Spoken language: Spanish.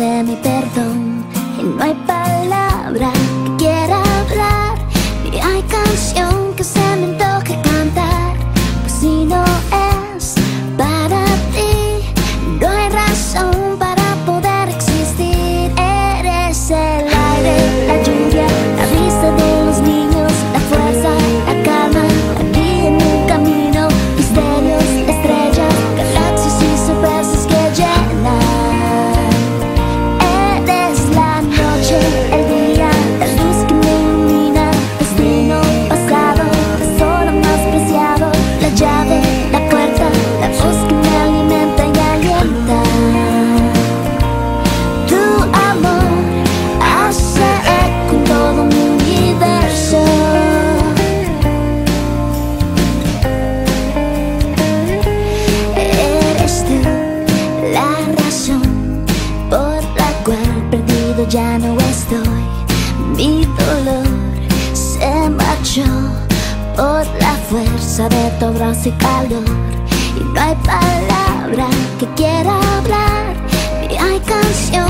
de mi perdón. Y no hay palabra que quiera hablar, ni hay canción que se me antoje cantar. Pues si no es para ti, no hay razón para poder existir. Eres el aire, la lluvia, la risa de los niños, la fuerza, la calma, la vida en un camino, misterios, estrellas, galaxias y sorpresas que llenan. Eres la noche, el día, la luz que me ilumina, destino, pasado, tesoro más preciado, la llave, la puerta, la voz que me alimenta y alienta. Tu amor hace eco en todo mi universo. Eres tú la razón por la cual perdido ya no estoy. Mi dolor se marchó por la fuerza de tu abrazo y calor. Y no hay palabra que quiera hablar, ni hay canción